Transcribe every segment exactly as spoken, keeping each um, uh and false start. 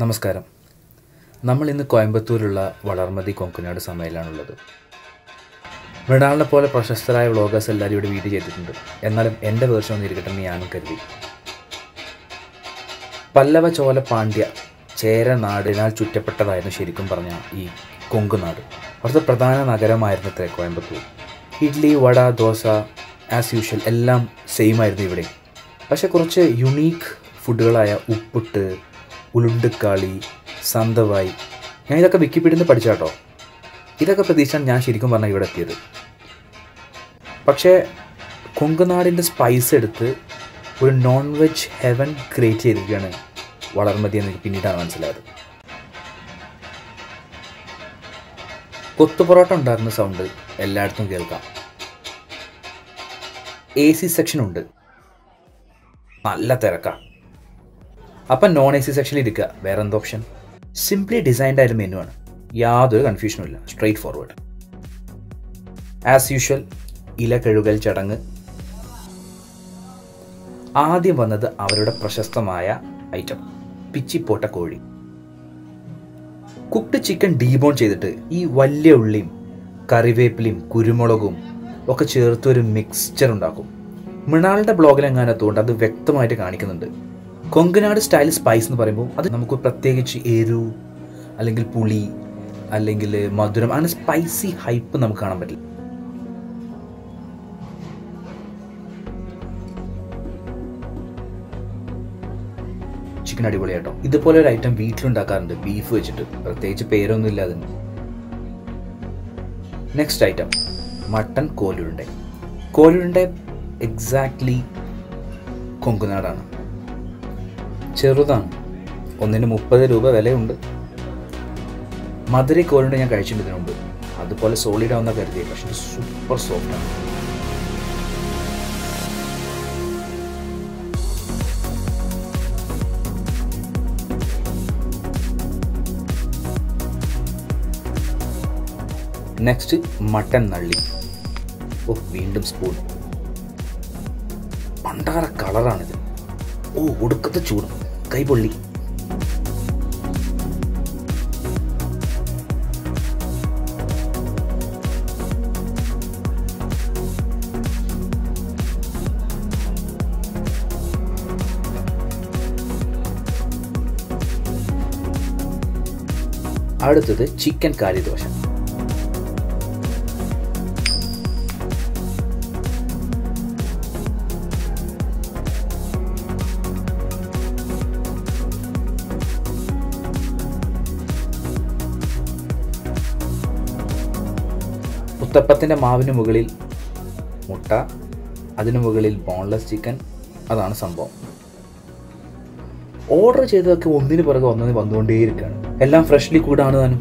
Namaskaram. നമ്മൾ ഇന്ന് കോയമ്പത്തൂരുള്ള വളർമതി കൊങ്കണാട് സമയയിലാണുള്ളത്. മൃണാളിനെ പോലെ പ്രശസ്തരായ വ്ളോഗേഴ്സ് എല്ലാവരും ഇവിടെ വീഡിയോ ചെയ്തിട്ടുണ്ട്. എന്നാലും എൻ്റെ വേർഷൻ ഒന്നിരിക്കട്ടെ എന്ന് ഞാനും കരുതി. പല്ലവ ചോല പാണ്ഡ്യ ചേര നാടിനാൽ ചുറ്റപ്പെട്ടതായിരുന്നു ശരിക്കും പറഞ്ഞ ഈ കൊങ്കുനാട്. അവിടുത്തെ പ്രധാന നഗരമായിരുന്നു ഇത്ര കോയമ്പത്തൂർ. ഇഡ്ലി വട ദോശ ആസ് യൂഷ്വൽ എല്ലാം സെയിം ആയിരുന്നു ഇവിടെ. പക്ഷേ കുറച്ച് യുണീക്ക് ഫുഡുകളായ ഉപ്പിട്ട് ഉളുണ്ടുക്കാളി Sandavai. I have a Wikipedia in the Pachato. It is a petition Yashirikumana Yoda. Pache Kongunad in the spice edit will non veg heaven created. Valarmathi and Pinita Anselad Kottuporotan darkness sound, a ladton gelka A C section under Lateraka. Upon non A C section, where on the option? Simply designed item menu one. Yadhu confusion straightforward. As usual, Ila Kedugal Chatanga Adi Vanada Avada Prashastamaya item Pichi Pota Kodi. Cooked chicken debone chedate, E. Valle Ulim, Karivaplim, Kurimologum, Oka Cherturi mix Cherundakum. Manalda Bloglangana Tonda, the Vectamite Kanikananda. Kongunad style spice in the Parabo, other Namuku Prategichi Eru, Alingal Puli, Alingal Maduram, and a spicy hype in Namkana metal. Chicken Adivolato. This polar item wheat and Dakar and the beef vegetable, Prateja pair on the eleven. Next item Mutton Kolurunde. Kolurunde exactly Kongunadana. Cherudan, only in Muppa Ruba Valeund Madri Corona Kachin with the number. Other poly solid on the Verde, but she's super soft. Next, mutton nulli. Oh, windum spoon. Pandara color on it. Oh, would cut the churn. Kaiboli. Add to the chicken curry dosha. ഉത്തപ്പത്തിന്റെ മാവിന് മുകളിൽ മുട്ട അതിനു മുകളിൽ boneless chicken അതാണ് സംഭവം order ചെയ്തതൊക്കെ ഒന്നിന് പുറകെ ഒന്നിന് വന്നുകൊണ്ടേയിരിക്കുകയാണ് എല്ലാം ഫ്രഷ്ലി കൂടാണ് താനും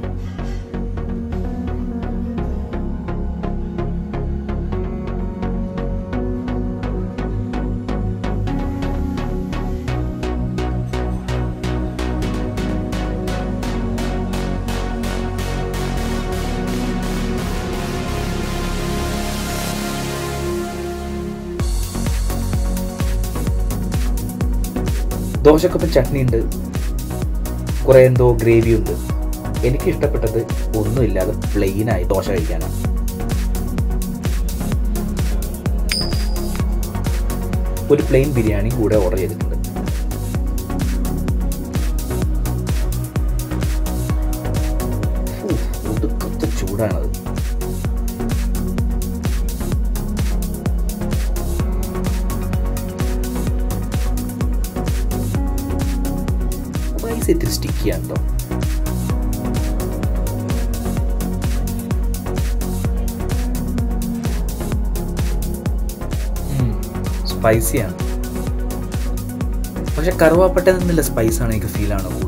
Dosha cup and chutney in the Korendo gravy in the Enikistapata the Urnuilla, the plain eye dosha again. Put plain biryani would have already. It is sticky and though. Hmm, spicy and but a karva pattern in the spice and I can feel on a wood.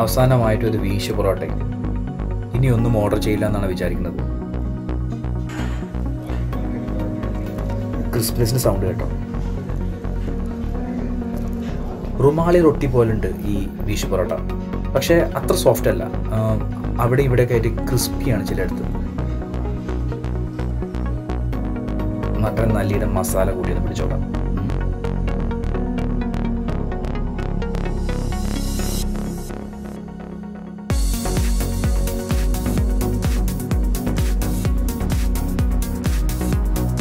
അവസാനമായിട്ട് ഒരു വീശ് പൊറോട്ടയും ഇനി ഒന്നും order ചെയ്യില്ല എന്നാണ് വിചാരിക്കുന്നത് crispness sound കേട്ടോ റുമാലി റൊട്ടി പോലുണ്ട് ഈ വീശ് പൊറോട്ട പക്ഷേ അത്ര സോഫ്റ്റ് അല്ല അവിടെ ഇവിടെയൊക്കെ ആയിട്ട് ക്രിസ്പിയാണ് ചിലയിടത്ത് മട്ടൻ നല്ലിയുടെ മസാല കൂടി പിടിച്ചോളാം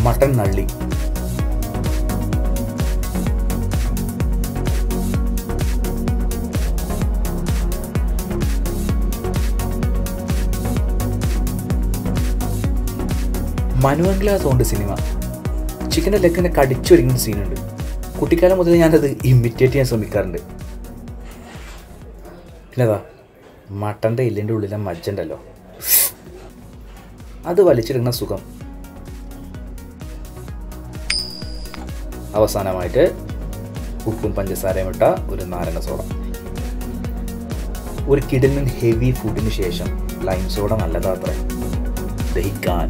മട്ടൻ നള്ളി മനുവൻ ഗ്ലാസ് കൊണ്ട് സിനിമ ചിക്കൻ്റെ ലെക്കിനെ കടിച്ചൊരുങ്ങുന്ന സീനുണ്ട് കുട്ടിക്കാലം മുതൽ ഞാനത് ഇമിറ്റേറ്റ് ചെയ്യാൻ ശ്രമിക്കാറുണ്ട് പിന്നെതാ മട്ടൻ്റെ ഇല്ലിൻ്റെ ഉള്ളിലെ മജ്ജുണ്ടല്ലോ അത് വലിച്ചെടുക്കുന്ന സുഖം അവസാനമായിട്ട് ഉപ്പും പഞ്ചസാരയും ഇട്ട ഒരു നാരങ്ങ സോഡ ഒരു കിടിലൻ ഹെവി ഫുഡിന് ശേഷം ലൈം സോഡ നല്ലതാ അത്ര ദഹിക്കാൻ